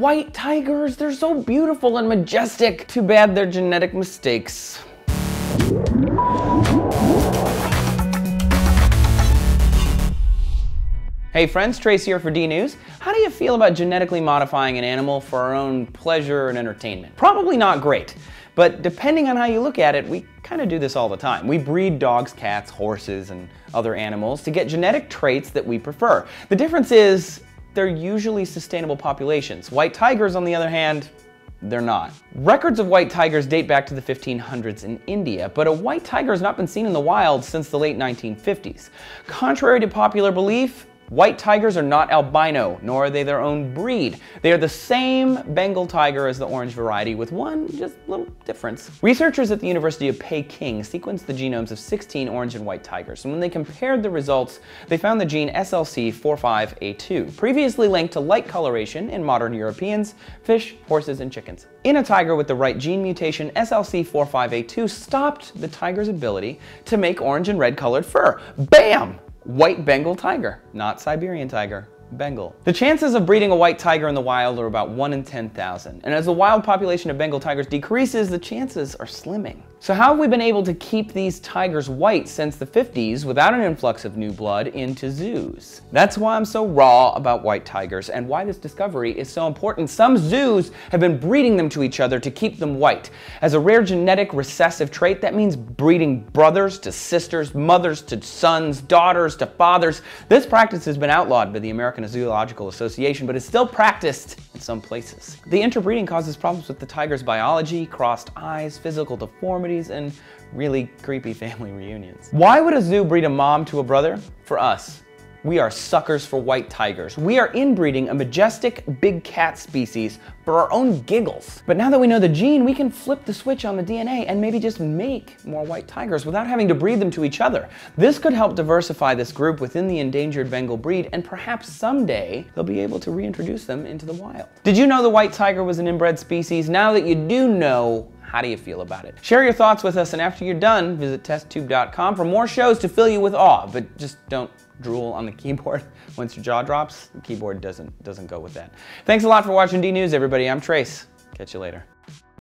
white tigers. They're so beautiful and majestic. Too bad they're genetic mistakes. Hey friends, Trace here for DNews. How do you feel about genetically modifying an animal for our own pleasure and entertainment? Probably not great, but depending on how you look at it, we kind of do this all the time. We breed dogs, cats, horses, and other animals to get genetic traits that we prefer. The difference is they're usually sustainable populations. White tigers, on the other hand, they're not. Records of white tigers date back to the 1500s in India, but a white tiger has not been seen in the wild since the late 1950s. Contrary to popular belief, white tigers are not albino, nor are they their own breed. They are the same Bengal tiger as the orange variety, with one just little difference. Researchers at the University of Peking sequenced the genomes of 16 orange and white tigers, and when they compared the results, they found the gene SLC45A2, previously linked to light coloration in modern Europeans, fish, horses, and chickens. In a tiger with the right gene mutation, SLC45A2 stopped the tiger's ability to make orange and red colored fur. Bam! White Bengal tiger, not Siberian tiger, Bengal. The chances of breeding a white tiger in the wild are about 1 in 10,000. And as the wild population of Bengal tigers decreases, the chances are slimming. So how have we been able to keep these tigers white since the 50s without an influx of new blood into zoos? That's why I'm so raw about white tigers and why this discovery is so important. Some zoos have been breeding them to each other to keep them white. As a rare genetic recessive trait, that means breeding brothers to sisters, mothers to sons, daughters to fathers. This practice has been outlawed by the American Zoological Association, but is still practiced in some places. The interbreeding causes problems with the tiger's biology, crossed eyes, physical deformity, and really creepy family reunions. Why would a zoo breed a mom to a brother? For us. We are suckers for white tigers. We are inbreeding a majestic big cat species for our own giggles. But now that we know the gene, we can flip the switch on the DNA and maybe just make more white tigers without having to breed them to each other. This could help diversify this group within the endangered Bengal breed, and perhaps someday they'll be able to reintroduce them into the wild. Did you know the white tiger was an inbred species? Now that you do know, how do you feel about it? Share your thoughts with us, and after you're done, visit testtube.com for more shows to fill you with awe, but just don't drool on the keyboard. Once your jaw drops, the keyboard doesn't go with that. Thanks a lot for watching DNews, everybody. I'm Trace. Catch you later.